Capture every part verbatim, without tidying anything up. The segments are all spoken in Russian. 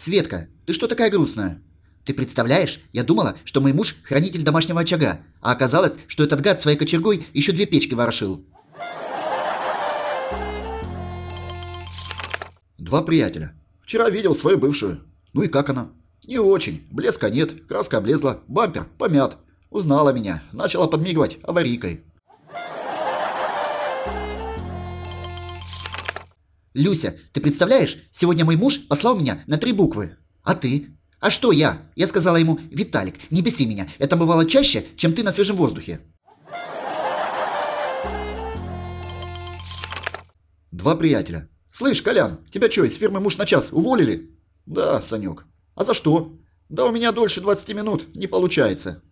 Светка, ты что такая грустная? Ты представляешь, я думала, что мой муж хранитель домашнего очага, а оказалось, что этот гад своей кочергой еще две печки ворошил. Два приятеля. Вчера видел свою бывшую. Ну и как она? Не очень. Блеска нет, краска облезла, бампер помят. Узнала меня, начала подмигивать аварийкой. Люся, ты представляешь, сегодня мой муж послал меня на три буквы. А ты? А что я? Я сказала ему: Виталик, не беси меня, это бывало чаще, чем ты на свежем воздухе. Два приятеля. Слышь, Колян, тебя чё, из фирмы «Муж на час» уволили? Да, Санёк. А за что? Да у меня дольше двадцати минут, не получается.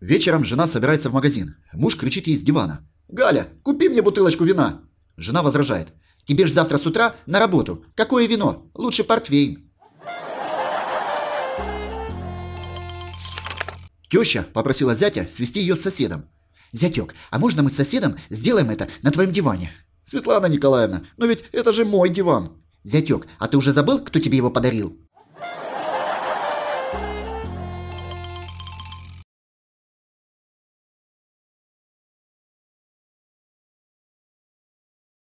Вечером жена собирается в магазин. Муж кричит ей с дивана: Галя, купи мне бутылочку вина. Жена возражает: тебе ж завтра с утра на работу. Какое вино? Лучше портвейн. Тёща попросила зятя свести её с соседом. «Зятёк, а можно мы с соседом сделаем это на твоем диване?» «Светлана Николаевна, но ведь это же мой диван!» «Зятёк, а ты уже забыл, кто тебе его подарил?»